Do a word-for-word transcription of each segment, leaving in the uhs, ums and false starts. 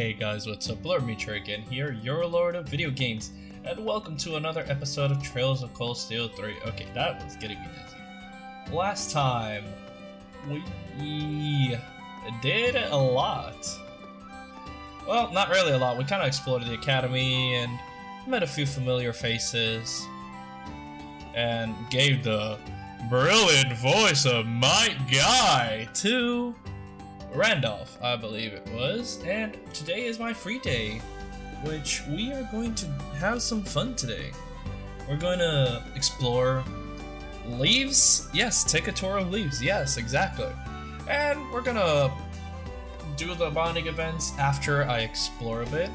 Hey guys, what's up? Lord Michiru again here, your lord of video games, and welcome to another episode of Trails of Cold Steel three. Okay, that was getting me dizzy. Last time, we did a lot. Well, not really a lot. We kind of explored the academy and met a few familiar faces. And gave the brilliant voice of my guy to Randolph, I believe it was, and today is my free day, which we are going to have some fun today. We're going to explore leaves, yes, take a tour of leaves, yes, exactly. And we're gonna do the bonding events after I explore a bit,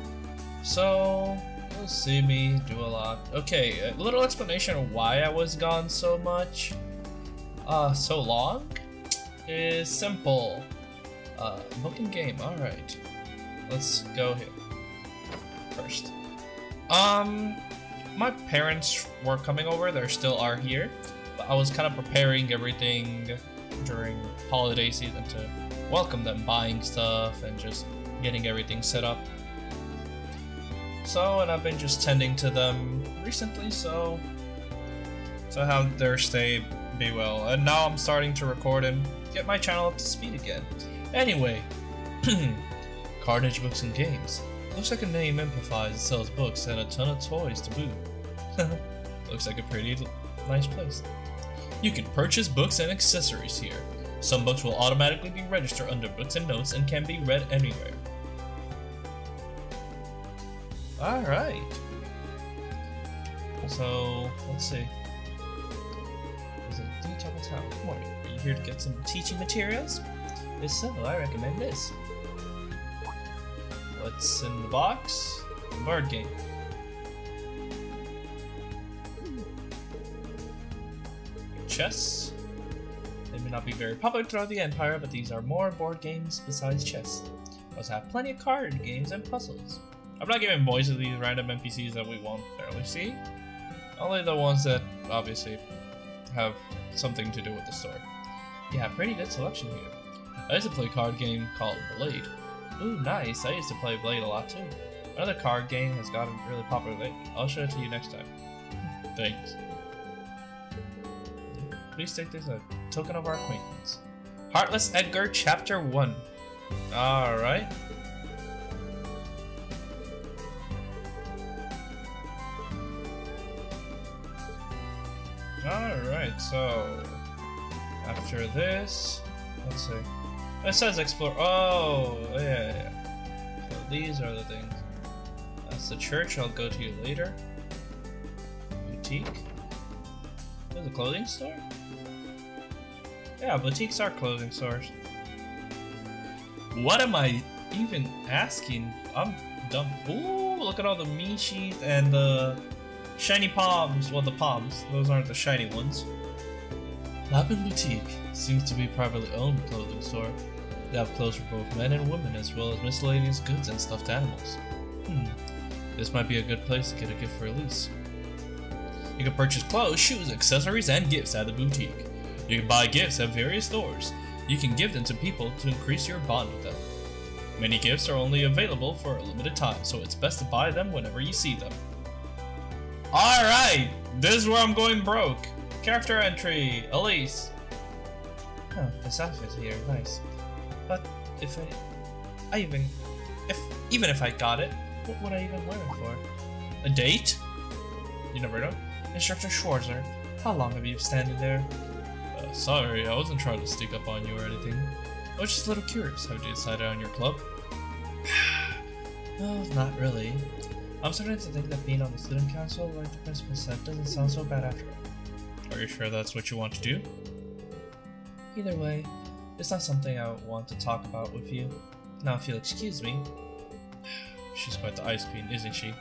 so you'll see me do a lot. Okay, a little explanation of why I was gone so much, uh, so long, is simple. Uh, book and game, alright. Let's go here. First. Um, my parents were coming over, they still are here. But I was kind of preparing everything during holiday season to welcome them, buying stuff and just getting everything set up. So, and I've been just tending to them recently, so... So have their stay be well. And now I'm starting to record and get my channel up to speed again. Anyway, Carnage Books and Games. Looks like a name amplifies and sells books and a ton of toys to boot. Looks like a pretty nice place. You can purchase books and accessories here. Some books will automatically be registered under Books and Notes and can be read anywhere. Alright. So, let's see. Is it Detox Town? Come on, are you here to get some teaching materials? If so, I recommend this. What's in the box? The board game. Chess. They may not be very popular throughout the Empire, but these are more board games besides chess. I also have plenty of card games and puzzles. I'm not giving voice to these random N P Cs that we won't barely see. Only the ones that obviously have something to do with the story. Yeah, pretty good selection here. I used to play a card game called Blade. Ooh, nice. I used to play Blade a lot too. Another card game has gotten really popular lately. I'll show it to you next time. Thanks. Please take this as a token of our acquaintance. Heartless Edgar, Chapter one. Alright. Alright, so... After this... Let's see. It says explore. Oh, yeah, yeah, yeah. So these are the things. That's the church. I'll go to you later. Boutique. There's a clothing store? Yeah, boutiques are clothing stores. What am I even asking? I'm dumb. Ooh, look at all the meat sheath and the shiny palms. Well, the palms. Those aren't the shiny ones. Lapin Boutique seems to be a privately owned clothing store. They have clothes for both men and women, as well as miscellaneous goods and stuffed animals. Hmm, this might be a good place to get a gift for Elise. You can purchase clothes, shoes, accessories, and gifts at the boutique. You can buy gifts at various stores. You can give them to people to increase your bond with them. Many gifts are only available for a limited time, so it's best to buy them whenever you see them. Alright, this is where I'm going broke. Character entry, Elise. Huh, this outfit here, nice. But if I, I even, if even if I got it, what would I even wear it for? A date? You never know. Instructor Schwarzer, how long have you been standing there? Uh, sorry, I wasn't trying to sneak up on you or anything. I was just a little curious. Have you decided on your club? Well, not really. I'm starting to think that being on the student council, like the principal said, doesn't sound so bad after all. Are you sure that's what you want to do? Either way, it's not something I want to talk about with you. Now if you'll excuse me. She's quite the ice queen, isn't she?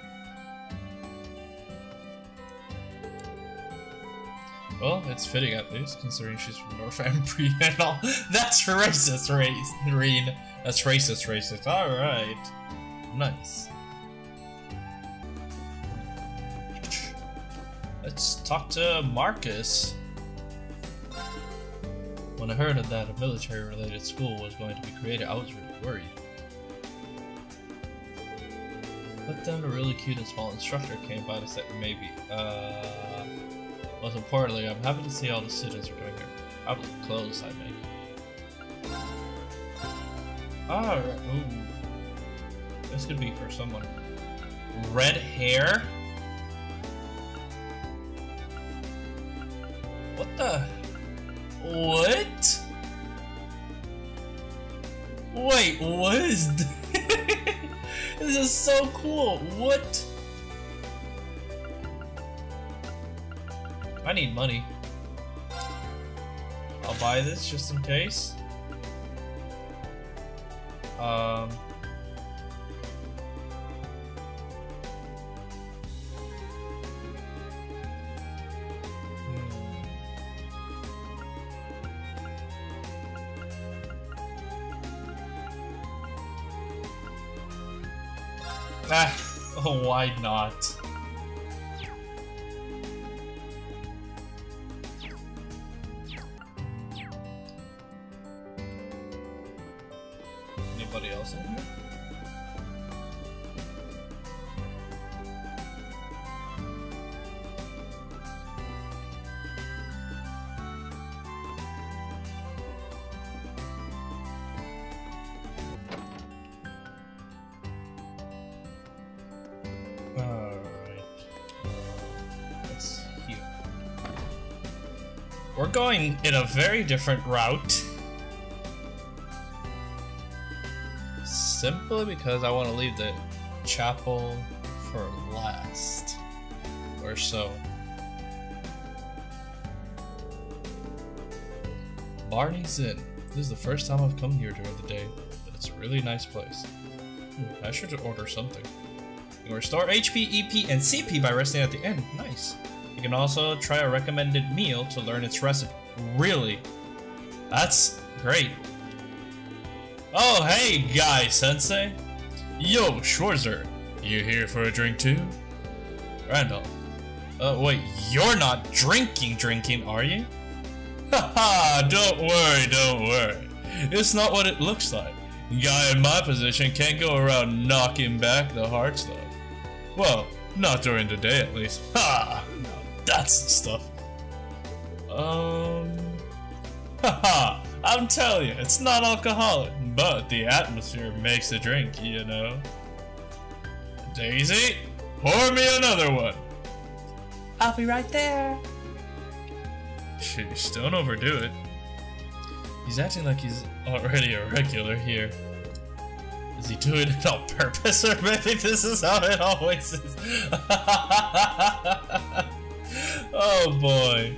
Well, it's fitting at least, considering she's from North Ambria and all. That's racist, Rean. That's racist, racist. Alright. Nice. Let's talk to Marcus. When I heard of that a military-related school was going to be created, I was really worried. Put down a really cute and small instructor came by to say maybe. Uh, most importantly, I'm happy to see all the students are doing their probably clothes, I think. Ah, ooh. This could be for someone. Red hair? What the? What? Wait, what is this? This is so cool. What? I need money. I'll buy this just in case. Um. Ah, why not? Anybody else in here? Going in a very different route. Simply because I want to leave the chapel for last. Or so. Barney's Inn. This is the first time I've come here during the day, but it's a really nice place. Hmm, I should order something. You can restore H P, E P, and C P by resting at the inn. Nice. You can also try a recommended meal to learn its recipe. Really? That's great. Oh, hey, guy sensei. Yo, Schwarzer. You here for a drink too? Randolph. Uh, wait, you're not drinking drinking, are you? Haha, don't worry, don't worry. It's not what it looks like. Guy in my position can't go around knocking back the hard stuff. Well, not during the day at least. Ha! That's the stuff. Um. Haha, I'm telling you, it's not alcoholic, but the atmosphere makes a drink, you know. Daisy, pour me another one. I'll be right there. Sheesh, don't overdo it. He's acting like he's already a regular here. Is he doing it on purpose, or maybe this is how it always is? Oh boy.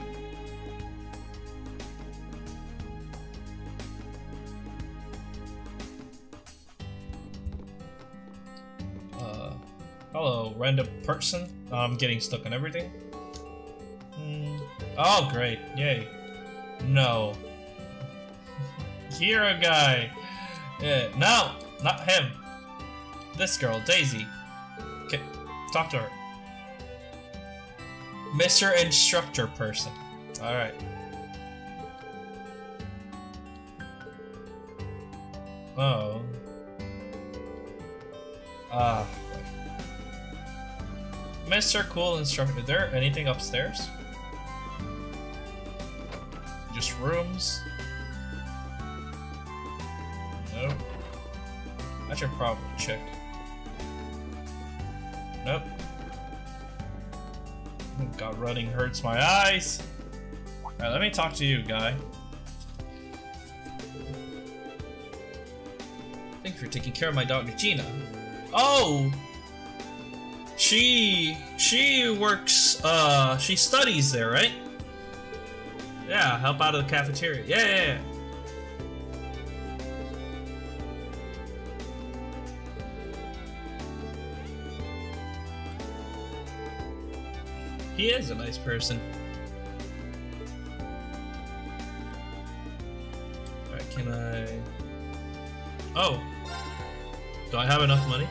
Uh, hello, random person. Oh, I'm getting stuck on everything. Mm. Oh, great. Yay. No. Here, a guy. Yeah. No, not him. This girl, Daisy. Okay, talk to her. Mister Instructor person. Alright. Oh. Ah. Mister Cool Instructor. Is there anything upstairs? Just rooms? Nope. I should probably check. Nope. God, running hurts my eyes. Alright, let me talk to you, guy. Thank you for taking care of my dog, Gina. Oh! She... She works, uh... She studies there, right? Yeah, help out of the cafeteria. Yeah, yeah, yeah. He is a nice person. Alright, can I... Oh! Do I have enough money?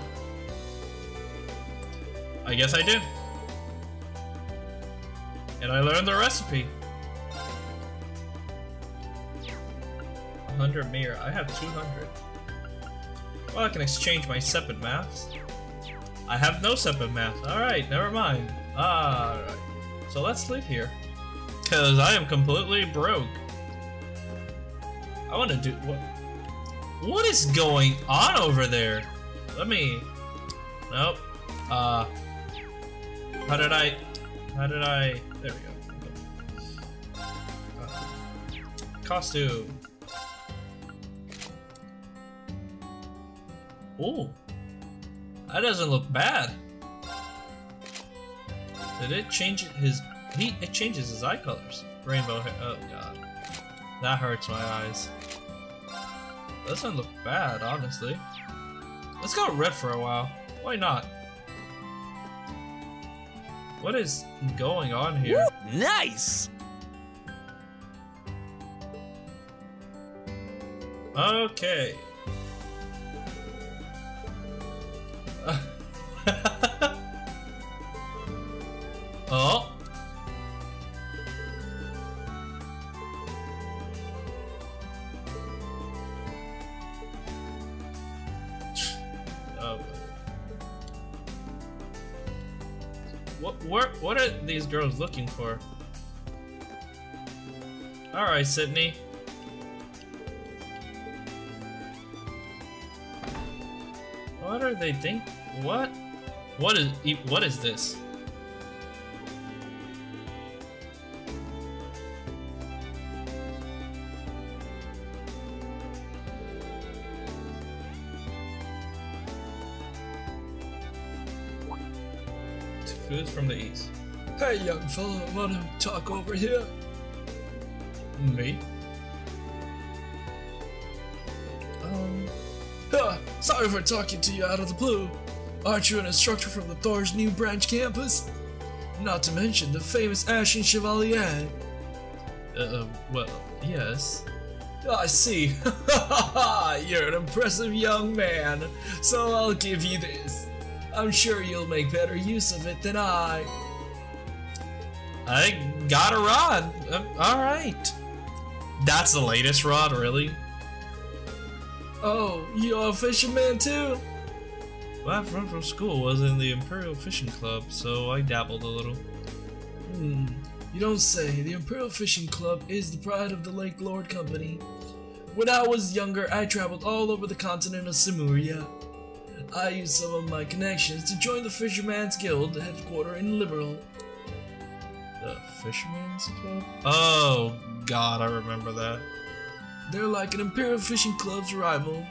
I guess I do. And I learned the recipe. one hundred mirror. I have two hundred. Well, I can exchange my separate maps. I have no separate math. Alright, never mind. Alright. So let's leave here. Because I am completely broke. I want to do... What, what is going on over there? Let me... Nope. Uh... How did I... How did I... There we go. Okay. Uh, costume. Ooh. That doesn't look bad. Did it change his... He, it changes his eye colors. Rainbow hair. Oh god. That hurts my eyes. Doesn't look bad, honestly. Let's go red for a while. Why not? What is going on here? Woo, nice! Okay. Oh. Oh. What, what, what are these girls looking for? All right, Sydney. What are they thinking? What? What is? What is this? Food from the east. Hey, young fella, wanna talk over here? Me? Um. Huh, sorry for talking to you out of the blue. Aren't you an instructor from the Thor's New Branch campus? Not to mention the famous Ashen Chevalier. Uh, well, yes. I see. You're an impressive young man, so I'll give you this. I'm sure you'll make better use of it than I. I got a rod. Um, Alright. That's the latest rod, really? Oh, you're a fisherman too? My friend from school was in the Imperial Fishing Club, so I dabbled a little. Hmm. You don't say. The Imperial Fishing Club is the pride of the Lake Lord Company. When I was younger, I traveled all over the continent of Zemuria. I used some of my connections to join the Fisherman's Guild headquarters in Liberl. The Fisherman's Club? Oh, God, I remember that. They're like an Imperial Fishing Club's rival.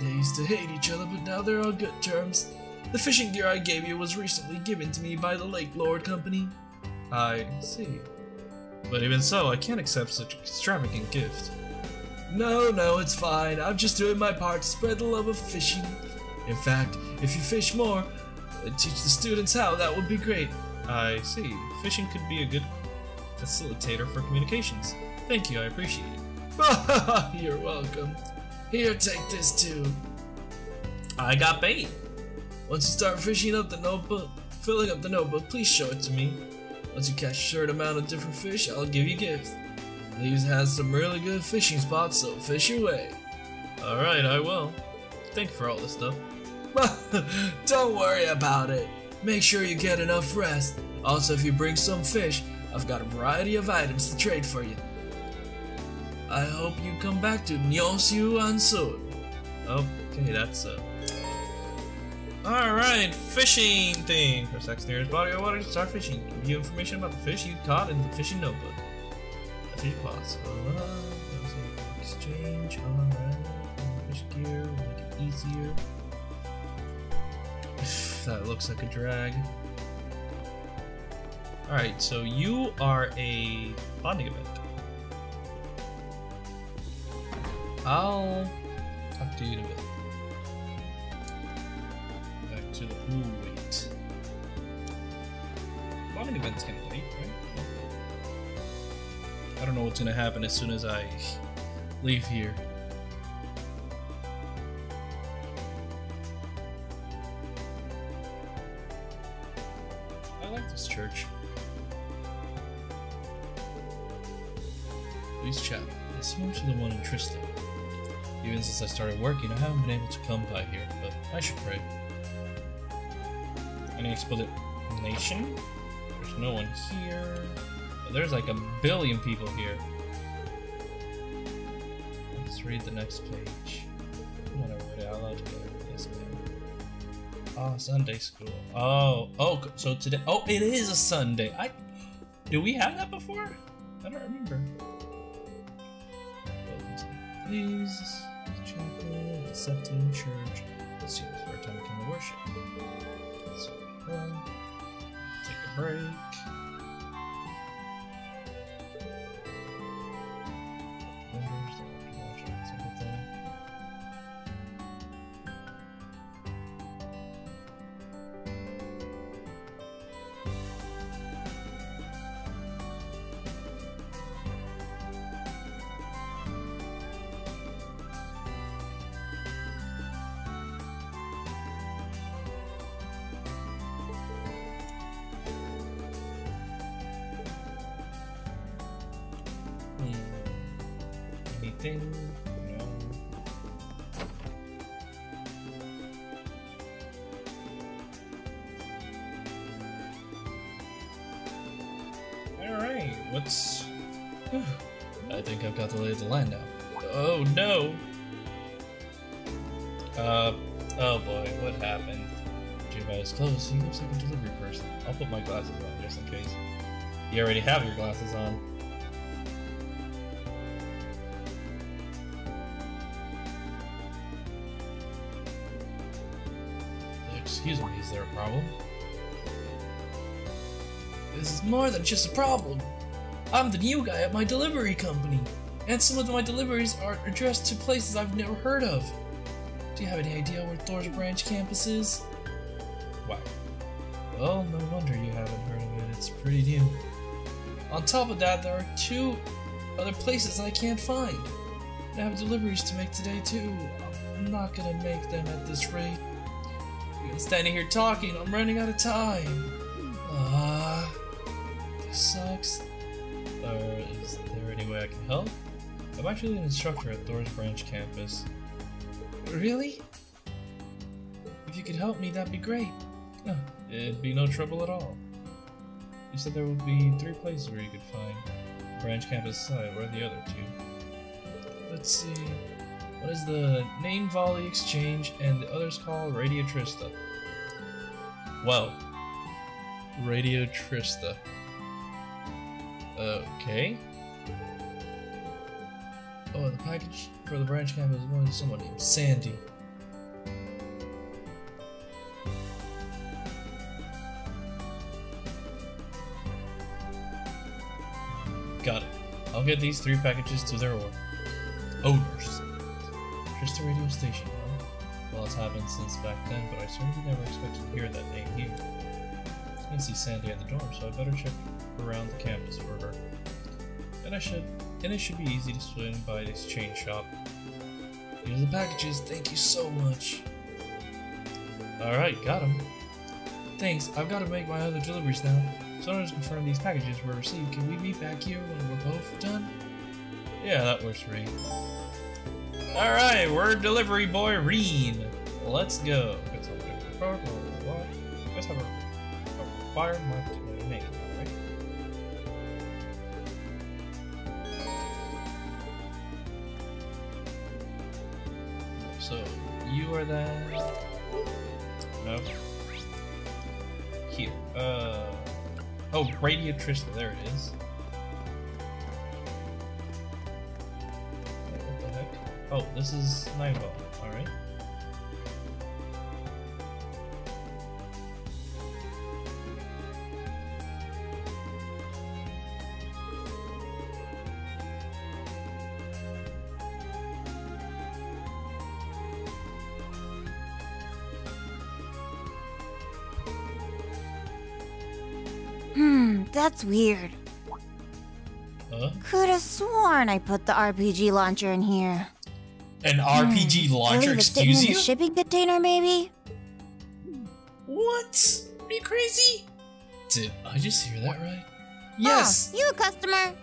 They used to hate each other, but now they're on good terms. The fishing gear I gave you was recently given to me by the Lake Lord Company. I see. But even so, I can't accept such an extravagant gift. No, no, it's fine. I'm just doing my part to spread the love of fishing. In fact, if you fish more, teach the students how, that would be great. I see. Fishing could be a good facilitator for communications. Thank you, I appreciate it. You're welcome. Here, take this too. I got bait. Once you start fishing up the notebook, filling up the notebook, please show it to me. Once you catch a certain amount of different fish, I'll give you gifts. These has some really good fishing spots, so fish away. Alright, I will. Thanks for all this stuff. Don't worry about it. Make sure you get enough rest. Also, if you bring some fish, I've got a variety of items to trade for you. I hope you come back to Nyosuan soon. Okay, that's uh... Alright, fishing thing. For sex nearest body or water to start fishing. Give you information about the fish you caught in the fishing notebook. Possible. Uh, exchange on that fish gear, make it easier. That looks like a drag. Alright, so you are a bonding event. I'll talk to you in a bit. Back to the. Ooh, wait. Bonding events can wait, right? I don't know what's gonna happen as soon as I leave here. I like this church. Please chat. It's similar to the one in Trista. Even since I started working, I haven't been able to come by here, but I should pray. Any explanation? There's no one here. There's like a billion people here. Let's read the next page. I'm gonna read it out loud together. Yes, ma'am. Ah, Sunday school. Oh, oh, so today. Oh, it is a Sunday. I. Do we have that before? I don't remember. Please, chapel, accepting church. Let's see the first time we come to worship. Let's take a break. He looks like a delivery person. I'll put my glasses on just in case. You already have your glasses on. Excuse me, is there a problem? This is more than just a problem. I'm the new guy at my delivery company, and some of my deliveries are addressed to places I've never heard of. Do you have any idea where Thor's Branch campus is? Wow. Well, no wonder you haven't heard of it. It's pretty new. On top of that, there are two other places I can't find. I have deliveries to make today, too. I'm not gonna make them at this rate. I've been standing here talking. I'm running out of time. Ah, uh, this sucks. Or is there any way I can help? I'm actually an instructor at Thor's Branch campus. Really? If you could help me, that'd be great. Oh, it'd be no trouble at all. You said there would be three places where you could find Branch Campus side. Where are the other two? Let's see. What is the Nine Valley Exchange and the others called Radio Trista? Well, Radio Trista. Okay. Oh, the package for the Branch Campus is going to someone named Sandy. Got it. I'll get these three packages to their owners. Just a radio station, huh? Well, it's happened since back then, but I certainly never expected to hear that name here. I can see Sandy at the dorm, so I better check around the campus for her. And I should, and it should be easy to swing by an exchange shop. Here's the packages. Thank you so much. All right, got them. Thanks. I've got to make my other deliveries now. So in order to confirm these packages were received, can we meet back here when we're both done? Yeah, that works for me. Alright, we're delivery boy Rean. Let's go. Let's have a fire mark to my name, alright? So, you are that... No. Here. Uh... Oh, Radio Trista, there it is. What the heck? Oh, this is Nine Valley, alright. That's weird. Huh? Could have sworn I put the R P G launcher in here. An R P G hmm. launcher? Excuse you? In a shipping container, maybe? What? Are you crazy? Did I just hear that right? Yes. Oh, you a customer?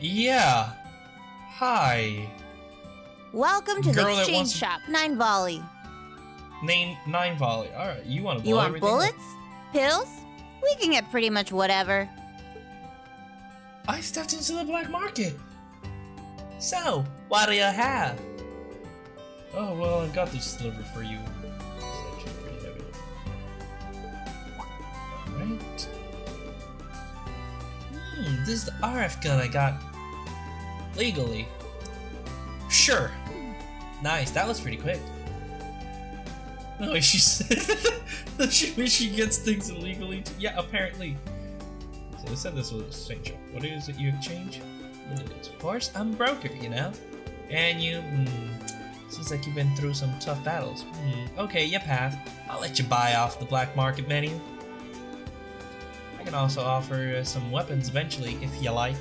Yeah. Hi. Welcome to Girl the exchange shop, Nine Valley. Nine, nine volley. All right, you want to blow You want bullets? Up? Pills? We can get pretty much whatever. I stepped into the black market. So, what do you have? Oh, well, I got this sliver for you. It's actually pretty heavy. Alright. Hmm, this is the R F gun I got. Legally. Sure. Nice, that was pretty quick. No, she said that she, she gets things illegally. Too. Yeah, apparently. So they said this was a stranger. What is it you exchange? Of course, I'm a broker, you know? And you. Mm, seems like you've been through some tough battles. Mm, okay, you pass. I'll let you buy off the black market menu. I can also offer some weapons eventually, if you like.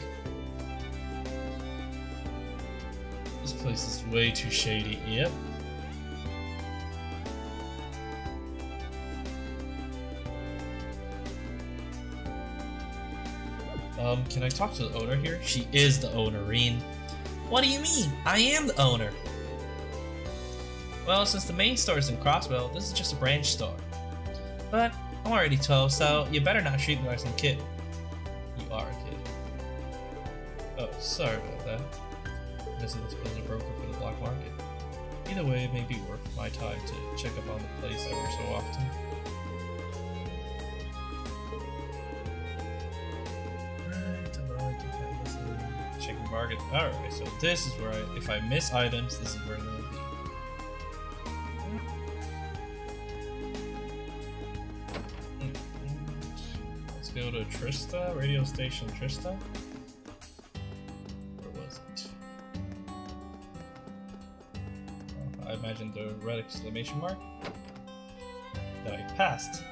This place is way too shady. Yep. Um, can I talk to the owner here? She is the owner, Rean. What do you mean? I am the owner. Well, since the main store is in Crosswell, this is just a branch store. But I'm already twelve, so you better not treat me like some kid. You are a kid. Oh, sorry about that. I guess this was a broker for the black market. Either way, it may be worth my time to check up on the place every so often. Market. Alright, so this is where I, if I miss items, this is where they'll be. Let's go to Trista, radio station Trista. Where was it? I imagine the red exclamation mark that I passed.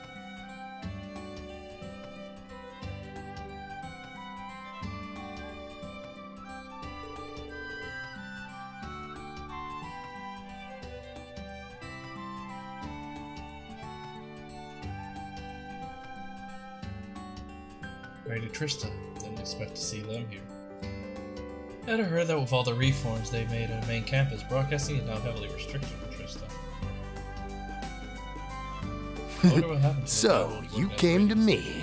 Radio Trista. Didn't expect to see them here. I'd have heard that with all the reforms they made on the main campus, broadcasting is now heavily restricted for Trista. I wonder what happened to So, you came to me.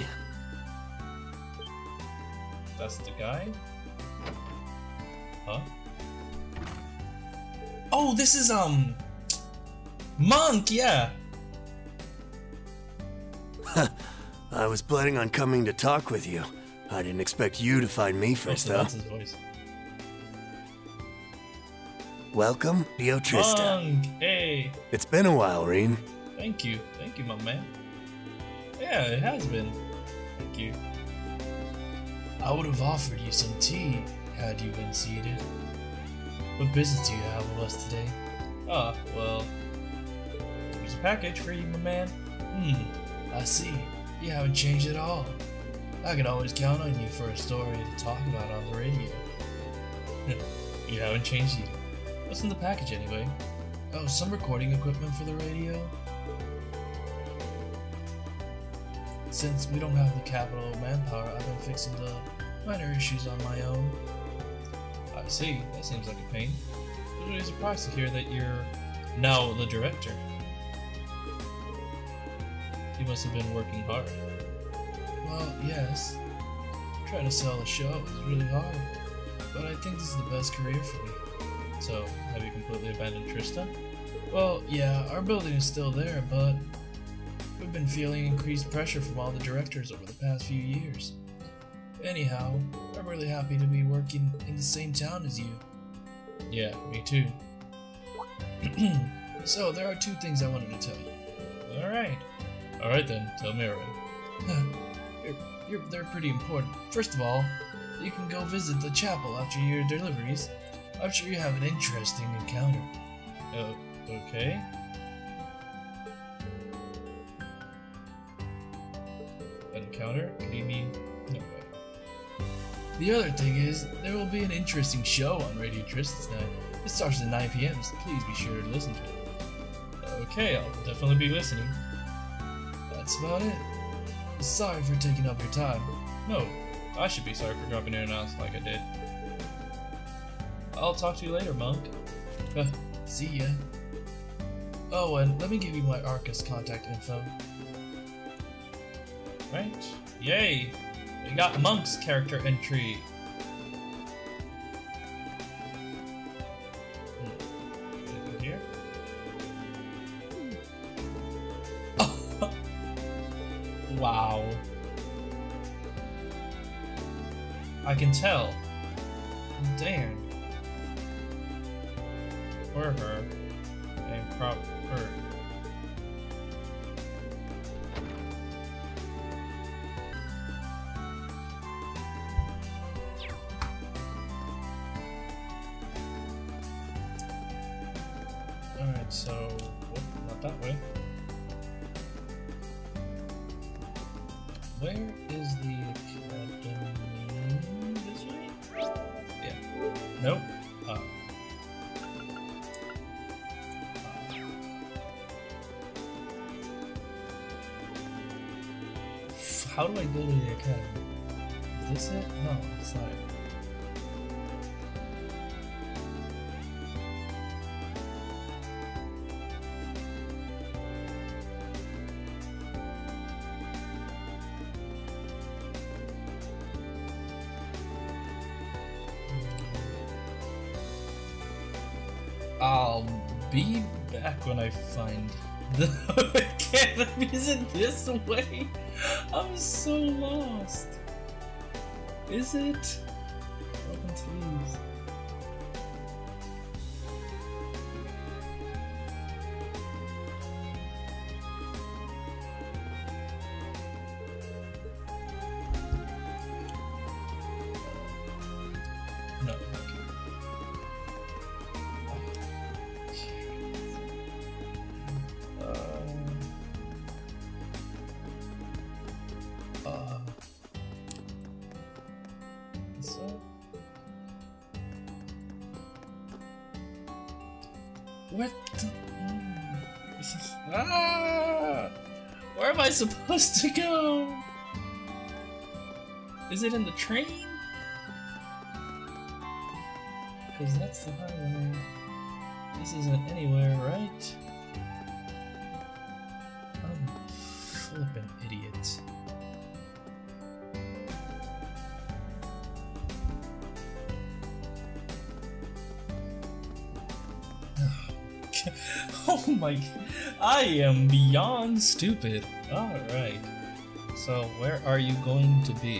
That's the guy? Huh? Oh, this is, um... Monk, yeah! Huh. I was planning on coming to talk with you. I didn't expect you to find me first, though. Welcome, Dio Tristan. Hey. It's been a while, Rean. Thank you. Thank you, my man. Yeah, it has been. Thank you. I would have offered you some tea had you been seated. What business do you have with us today? Ah, oh, well... There's a package for you, my man. Hmm, I see. You haven't changed at all. I can always count on you for a story to talk about on the radio. You haven't changed either. What's in the package anyway? Oh, some recording equipment for the radio? Since we don't have the capital manpower, I've been fixing the minor issues on my own. I see, that seems like a pain. I'm really surprised to hear that you're now the director. You must have been working hard. Well, yes. Trying to sell a show is really hard, but I think this is the best career for me. So, have you completely abandoned Trista? Well, yeah, our building is still there, but we've been feeling increased pressure from all the directors over the past few years. Anyhow, I'm really happy to be working in the same town as you. Yeah, me too. So, there are two things I wanted to tell you. Alright. Alright then, tell me already. you're, you're, they're pretty important. First of all, you can go visit the chapel after your deliveries. I'm sure you have an interesting encounter. Uh, okay. Encounter? What do you mean? No way. The other thing is, there will be an interesting show on Radio Trista tonight. It starts at nine p m, so please be sure to listen to it. Okay, I'll definitely be listening. That's about it. Sorry for taking up your time. No, I should be sorry for dropping in and out like I did. I'll talk to you later, Monk. Uh, see ya. Oh, and let me give you my Arcus contact info. Right? Yay! We got Monk's character entry. Hmm. Did it go here? Oh. Wow. I can tell. Damn. Or her. And prop her. Alright, so... Whoop, not that way. Where is the academy? This way? Yeah. Nope. Oh. How do I go to the academy? Is this it? No, it's not it. When I find the academy, is it this way? I'm so lost. Is it? I'm confused. Supposed to go? Is it in the train? Because that's the highway. This isn't anywhere, right? I'm a flippin' idiot. Oh my, I am beyond stupid. Alright, so where are you going to be?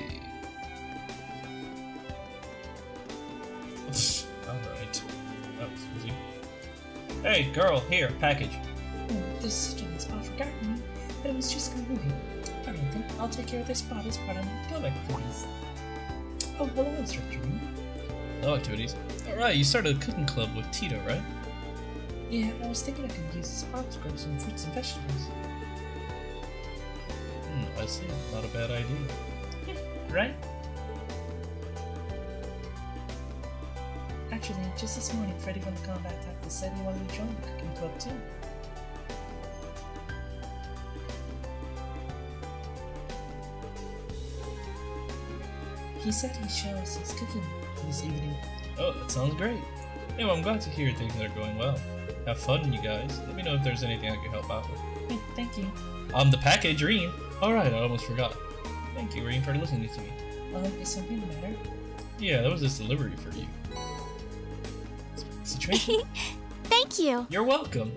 Alright, that was easy. Hey girl, here, package. Oh, this student's all forgotten me, but it was just convenient. Alright then, I'll take care of this body's part on the go activities. Oh, hello instructor. Hello activities. Alright, you started a cooking club with Tito, right? Yeah, I was thinking I could use this pot to grow some fruits and vegetables. I see. Not a bad idea. Yeah, right? Actually, just this morning, Freddy from the combat tactics said he wanted to join the cooking club too. He said he'd show us his cooking this evening. Oh, that sounds great. Anyway, I'm glad to hear things are going well. Have fun, you guys. Let me know if there's anything I can help out with. Hey, thank you. I'm the package, Rean. Alright, I almost forgot. Thank you, Rean, for listening to me. Um, is something the matter? Yeah, that was this delivery for you. Situation? Thank you! You're welcome!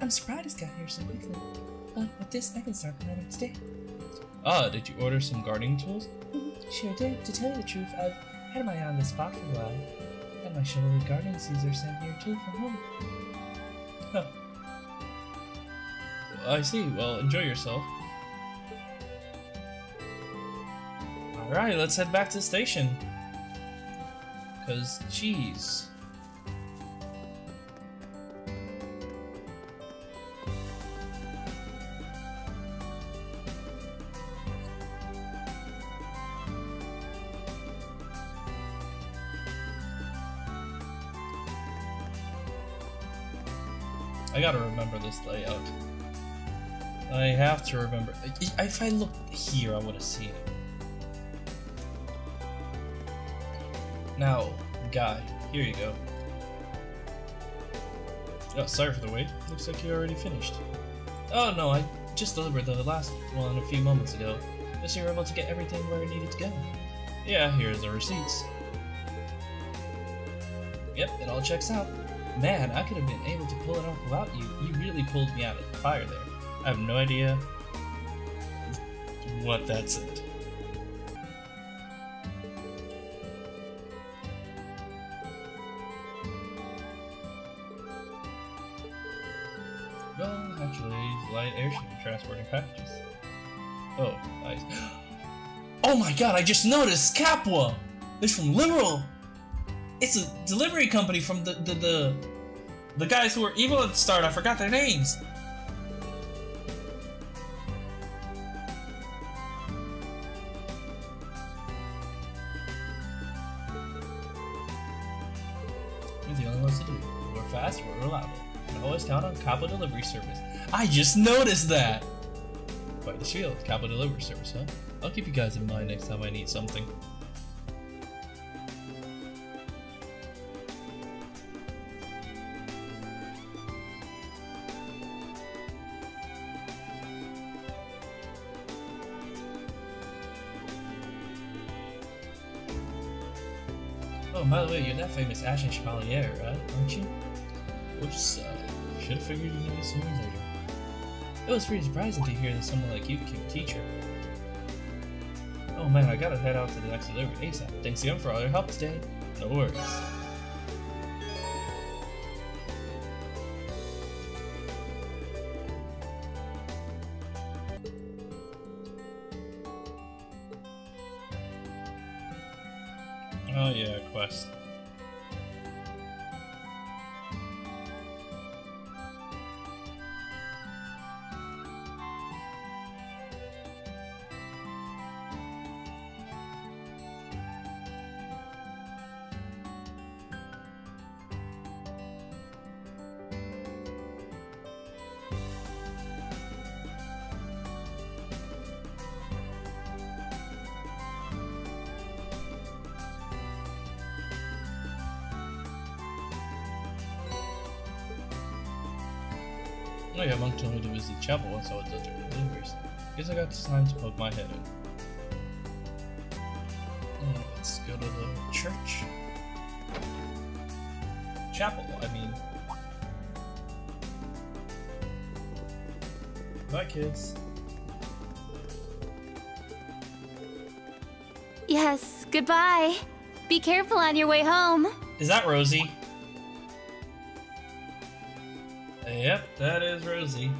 I'm surprised it's got here so quickly. Uh, with this, I can start planning today. Ah, did you order some gardening tools? Mm-hmm. Sure did. To tell you the truth, I've had my eye on this spot for a while. And my shovel of gardening seeds are sent here too from home. Huh. Well, I see. Well, enjoy yourself. Alright, let's head back to the station. Cause, jeez. I gotta remember this layout. I have to remember. If I looked here, I would have seen it. Now, guy, here you go. Oh, sorry for the wait. Looks like you're already finished. Oh no, I just delivered the last one a few moments ago. Just so you were able to get everything where it needed to go. Yeah, here's the receipts. Yep, it all checks out. Man, I could have been able to pull it off without you. You really pulled me out of the fire there. I have no idea what that said. Well, actually, light airship transporting packages. Oh, nice. Oh my god, I just noticed! Capua! It's from Liberl! It's a delivery company from the, the, the, the guys who were evil at the start. I forgot their names. We're the only ones to do it. We're fast, we're reliable. You can always count on Capua Delivery Service. I just noticed that! Quite the shield, Capua Delivery Service, huh? I'll keep you guys in mind next time I need something. Oh, by the way, you're that famous Ashen Chevalier, right? Aren't you? Whoops, uh, should've figured you'd know sooner or later. It was pretty surprising to hear that someone like you became a teacher. Oh man, I gotta head out to the next delivery ASAP. Thanks again for all your help today. No worries. Oh yeah, quest. Oh yeah, Monk told me to visit the chapel once I was done with deliveries. Guess I got the time to poke my head in. Oh, let's go to the church. Chapel, I mean. Bye, kids. Yes, goodbye. Be careful on your way home. Is that Rosie? Yep, that is Rosie.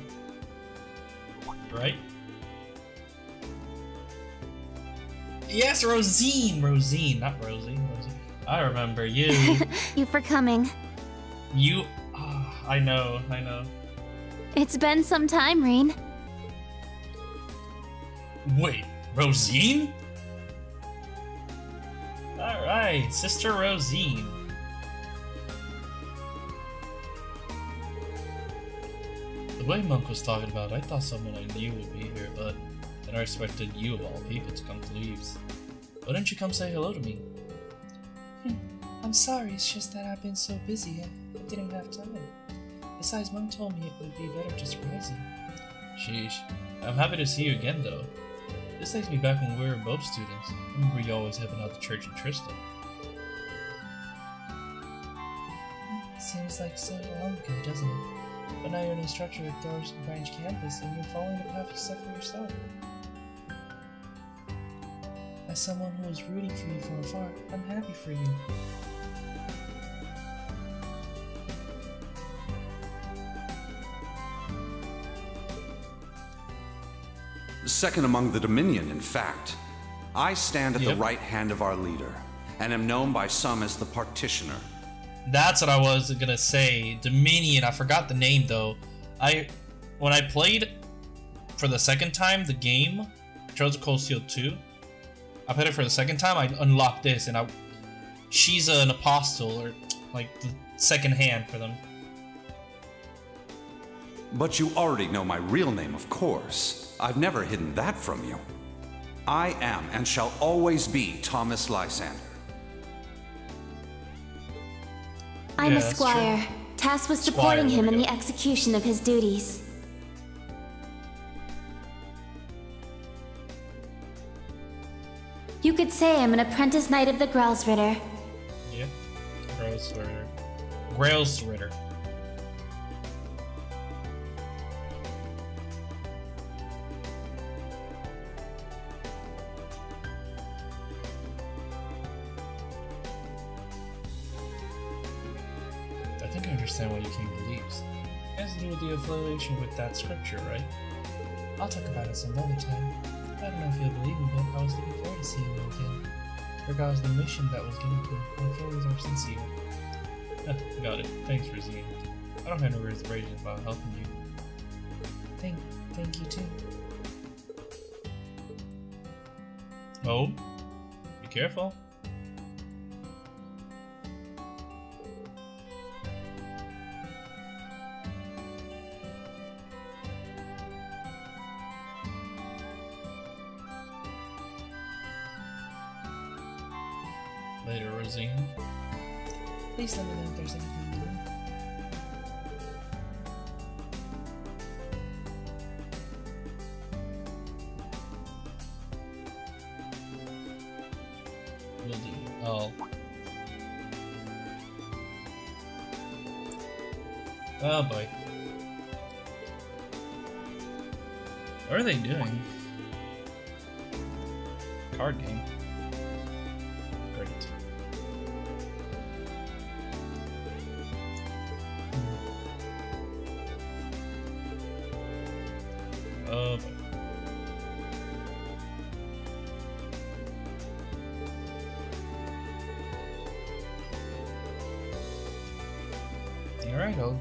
Right? Yes, Rosine! Rosine, not Rosie. Rosie. I remember you. You for coming. You... Oh, I know, I know. It's been some time, Rean. Wait, Rosine? Alright, Sister Rosine. The way Monk was talking about, I thought someone I knew would be here, but then I expected you of all people to come to Leaves. Why don't you come say hello to me? Hmm. I'm sorry, it's just that I've been so busy, I, I didn't have time. Besides, Monk told me it would be better to surprise you. Sheesh. I'm happy to see you again, though. This takes me back when we were both students. I remember you always helping out the church in Trista. Seems like so long ago, doesn't it? But now you're an instructor at Thor's Branch campus, and you're following the path you set for yourself. As someone who was rooting for you from afar, I'm happy for you. Second among the Dominion, in fact. I stand at yep. the right hand of our leader, and am known by some as the Partitioner. That's what I was gonna say. Dominion, I forgot the name though. I when I played for the second time the game, Trails of Cold Steel two, I played it for the second time, I unlocked this and I she's an apostle or like the second hand for them. But you already know my real name, of course. I've never hidden that from you. I am and shall always be Thomas Lysander. I'm yeah, a squire, Tass was supporting him in the execution of his duties. You could say I'm an apprentice knight of the Grailsritter. Yeah, Grailsritter. Grailsritter. Understand why you came to leaves. It has to do with the affiliation with that scripture, right? I'll talk about it some other time. I don't know if you'll believe me, but I was looking forward to seeing you again. Regardless of the mission that was given to you, my feelings are sincere. Got it. Thanks, Rosine. I don't have no words about helping you. Thank, thank you too. Oh, be careful. Please let me know if there's anything to do. Will do. Oh. Oh boy. What are they doing? Card game.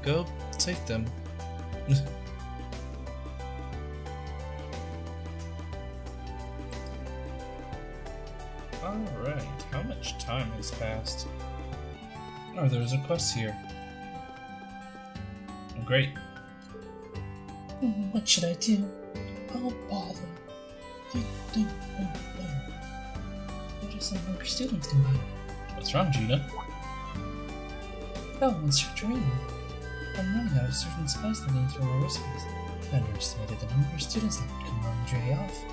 Go take them. Alright, how much time has passed? Oh, there's a quest here. Oh, great. What should I do? Oh, bother. What are some hungry students going to do? What's wrong, Gina? Oh, it's your dream. I'm running out of certain spice that needs for my recipes. I underestimated the number of students that would come on the day off.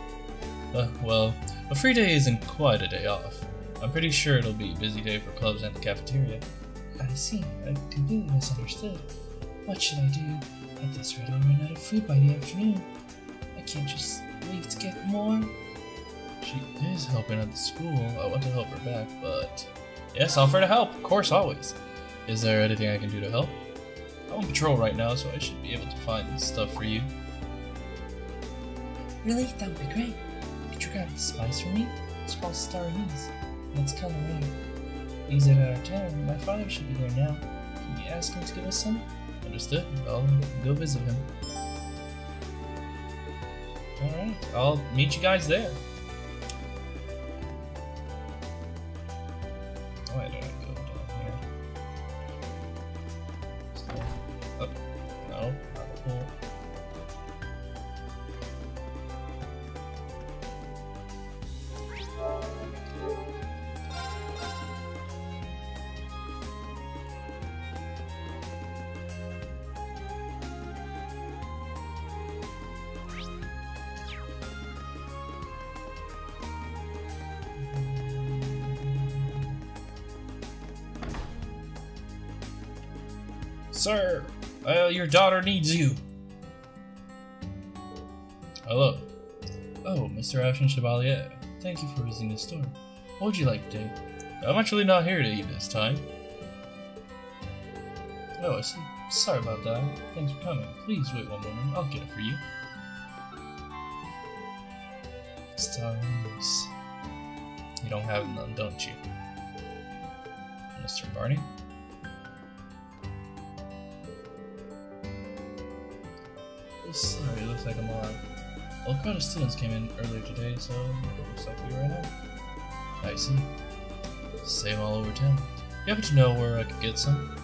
Uh, well, a free day isn't quite a day off. I'm pretty sure it'll be a busy day for clubs and the cafeteria. I see. I completely misunderstood. What should I do? At this rate, I'll run out of food by the afternoon. I can't just leave to get more. She is helping at the school. I want to help her back, but... Yes, offer to help. Of course, always. Is there anything I can do to help? I'm on patrol right now, so I should be able to find stuff for you. Really? That would be great. Could you grab the spice for me? It's called star anise, and it's kind of rare. He's out of town. My father should be there now. Can you ask him to give us some? Understood. I'll go visit him. Alright, I'll meet you guys there. Sir, uh, your daughter needs you. Hello. Oh, Mister Ashton Chevalier. Thank you for visiting the store. What would you like today? I'm actually not here to eat this time. Oh, I see. Sorry about that. Thanks for coming. Please wait one moment. I'll get it for you. Stars. You don't have none, don't you? Mister Barney? Sorry, it looks like I'm alive. Well, a crowd of students came in earlier today, so it looks like we ran out. I see. Same all over town. You happen to know where I could get some?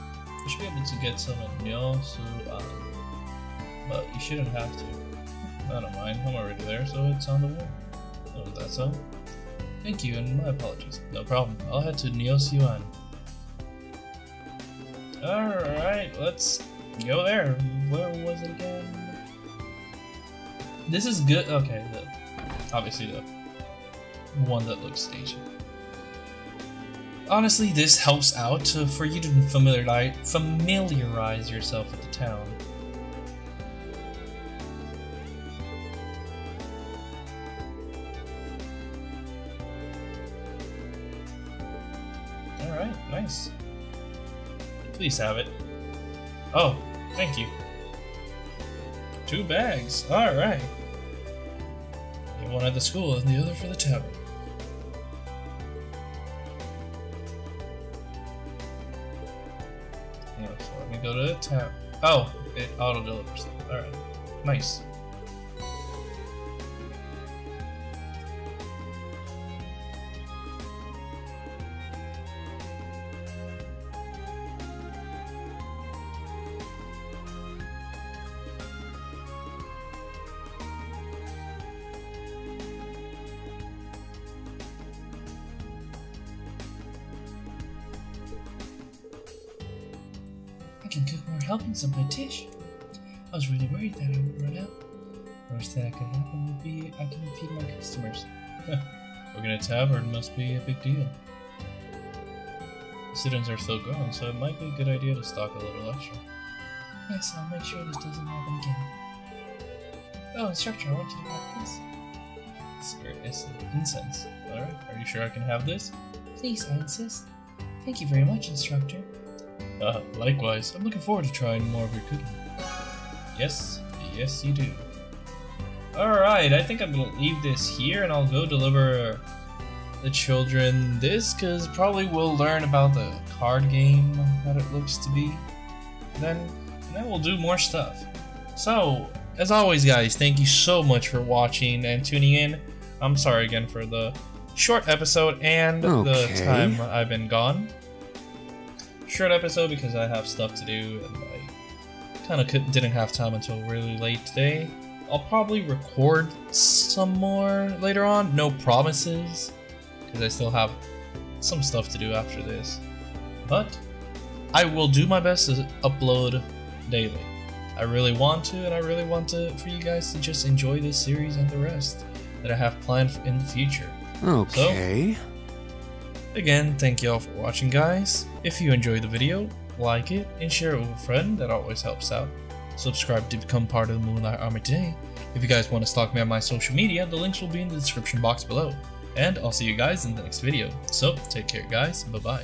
You should be able to get some at Nyosuan, but you shouldn't have to. I don't mind, I'm already there, so it's on the wall. Oh, is that so? Thank you, and my apologies. No problem. I'll head to Nyosuan. Alright, let's go there. Where was it again? This is good. Okay, the, obviously the one that looks staged. Honestly, this helps out to, for you to familiarize, familiarize yourself with the town. Alright, nice. Please have it. Oh, thank you. Two bags, alright. One at the school and the other for the tavern. Go to the town. Oh, it auto delivers. Alright. Nice. Helpings of my dish. I was really worried that I would run out. Worst that could happen would be I couldn't feed my customers. Working at a tavern must be a big deal. The students are still growing, so it might be a good idea to stock a little extra. Yes, I'll make sure this doesn't happen again. Oh, instructor, I want you to have this. Spirit incense. Alright, are you sure I can have this? Please, I insist. Thank you very much, instructor. Uh, likewise, I'm looking forward to trying more of your cooking. Yes, yes you do. Alright, I think I'm gonna leave this here and I'll go deliver the children this, because probably we'll learn about the card game that it looks to be. Then, and then we'll do more stuff. So, as always guys, thank you so much for watching and tuning in. I'm sorry again for the short episode and okay. the time I've been gone. Short episode because I have stuff to do and I kind of didn't have time until really late today. I'll probably record some more later on, no promises, because I still have some stuff to do after this. But I will do my best to upload daily. I really want to, and I really want to for you guys to just enjoy this series and the rest that I have planned in the future. Okay. So, again, thank y'all for watching guys. If you enjoyed the video, like it and share it with a friend, that always helps out. Subscribe to become part of the Moonlight Army today. If you guys want to stalk me on my social media, the links will be in the description box below. And I'll see you guys in the next video. So, take care guys, bye bye.